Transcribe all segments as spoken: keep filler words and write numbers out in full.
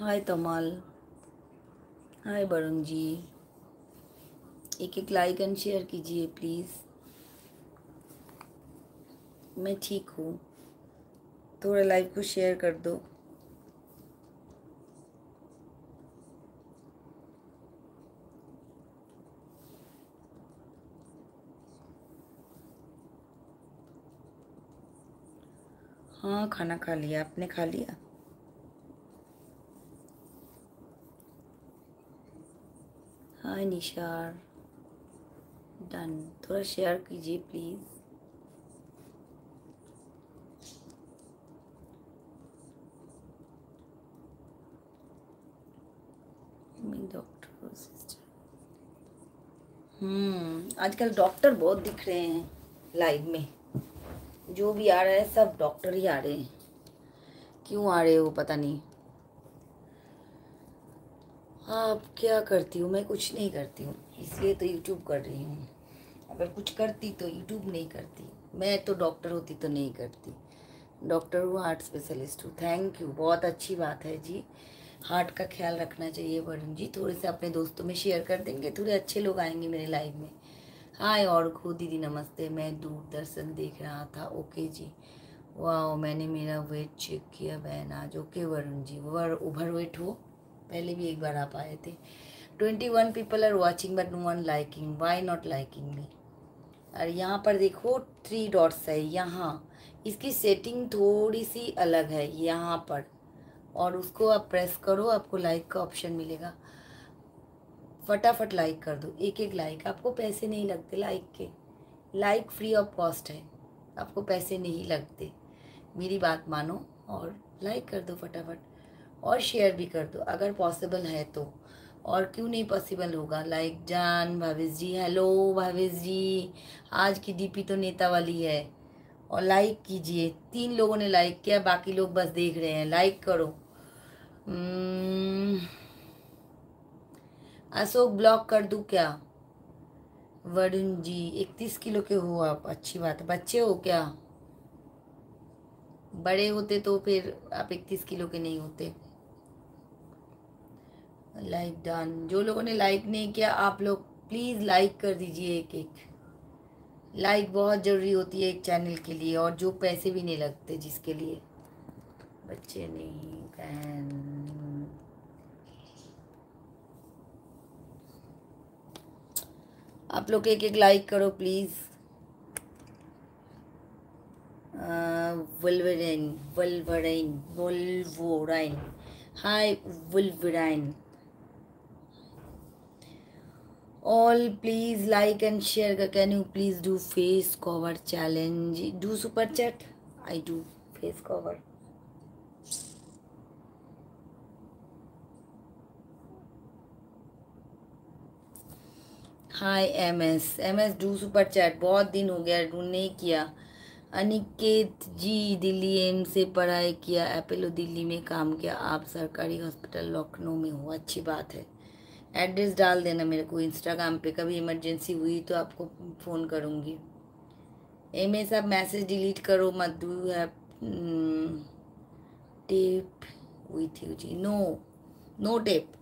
हाय कमाल, हाय वरुण जी, एक एक लाइक एंड शेयर कीजिए प्लीज़। मैं ठीक हूँ, थोड़ा लाइव को शेयर कर दो। हाँ, खाना खा लिया, आपने खा लिया? हाय निशार, डन, थोड़ा शेयर कीजिए प्लीज़। डॉक्टर सिस्टर, हम्म आजकल डॉक्टर बहुत दिख रहे हैं लाइव में। जो भी आ रहा है सब डॉक्टर ही आ रहे हैं, क्यों आ रहे हो पता नहीं। आप क्या करती हूँ? मैं कुछ नहीं करती हूँ, इसलिए तो यूट्यूब कर रही हूँ। अगर कुछ करती तो यूट्यूब नहीं करती। मैं तो डॉक्टर होती तो नहीं करती। डॉक्टर हूँ, हार्ट स्पेशलिस्ट हूँ। थैंक यू, बहुत अच्छी बात है जी। हार्ट का ख्याल रखना चाहिए वरुण जी। थोड़े से अपने दोस्तों में शेयर कर देंगे, थोड़े अच्छे लोग आएंगे मेरे लाइव में। हाय और खो दीदी नमस्ते, मैं दूरदर्शन देख रहा था। ओके जी, वाह, मैंने मेरा वेट चेक किया बहन आज। ओके वरुण जी, वर ओवर वेट हो, पहले भी एक बार आप आए थे। Twenty one people are watching but no one liking, why not liking me. और यहाँ पर देखो थ्री डॉट्स है, यहाँ इसकी सेटिंग थोड़ी सी अलग है यहाँ पर, और उसको आप प्रेस करो, आपको लाइक का ऑप्शन मिलेगा। फटाफट लाइक कर दो, एक एक लाइक। आपको पैसे नहीं लगते लाइक के, लाइक फ्री ऑफ कॉस्ट है, आपको पैसे नहीं लगते। मेरी बात मानो और लाइक कर दो फटाफट, और शेयर भी कर दो अगर पॉसिबल है तो। और क्यों नहीं पॉसिबल होगा लाइक। जान भावेश जी, हेलो भावेश जी, आज की डीपी तो नेता वाली है। और लाइक कीजिए, तीन लोगों ने लाइक किया, बाकी लोग बस देख रहे हैं। लाइक करो। अशोक ब्लॉक कर दूं क्या? वरुण जी इकतीस किलो के हो आप, अच्छी बात है। बच्चे हो क्या? बड़े होते तो फिर आप इकतीस किलो के नहीं होते। Like done. जो लोगों ने लाइक नहीं किया आप लोग प्लीज़ लाइक कर दीजिए एक एक। लाइक बहुत ज़रूरी होती है एक चैनल के लिए, और जो पैसे भी नहीं लगते, जिसके लिए बच्चे नहीं बहन। आप लोग एक एक लाइक करो please. Wolverine Wolverine Wolverine, hi Wolverine. All please like and share का। Can you please do face cover challenge? Do super chat, I do face cover. Hi M S, M S do super chat, बहुत दिन हो गया do नहीं किया। अनिकेत जी, Delhi AIIMS से पढ़ाई किया, अपोलो दिल्ली में काम किया। आप सरकारी हॉस्पिटल लखनऊ में हो, अच्छी बात है। एड्रेस डाल देना मेरे को इंस्टाग्राम पे, कभी इमरजेंसी हुई तो आपको फ़ोन करूँगी। एम एस आप मैसेज डिलीट करो मत। Do have tape with you ji? No no tape.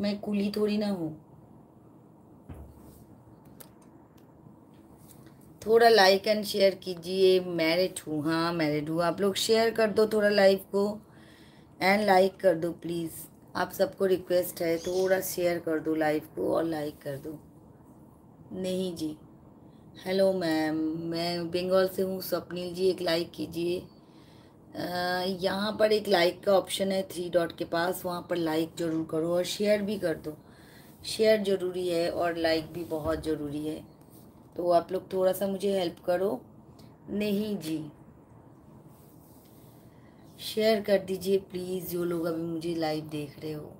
मैं कुली थोड़ी ना हूँ। थोड़ा लाइक एंड शेयर कीजिए। मैरिड हूँ, हाँ मैरिड हूँ। आप लोग शेयर कर दो थोड़ा लाइव को, एंड लाइक कर दो प्लीज़। आप सबको रिक्वेस्ट है, थोड़ा शेयर कर दो लाइव को और लाइक कर दो। नहीं जी, हेलो मैम, मैं बंगाल से हूँ। स्वप्निल जी एक लाइक कीजिए। यहाँ पर एक लाइक का ऑप्शन है थ्री डॉट के पास, वहाँ पर लाइक ज़रूर करो और शेयर भी कर दो। शेयर ज़रूरी है और लाइक भी बहुत ज़रूरी है, तो आप लोग थोड़ा सा मुझे हेल्प करो। नहीं जी, शेयर कर दीजिए प्लीज़, जो लोग अभी मुझे लाइव देख रहे हो।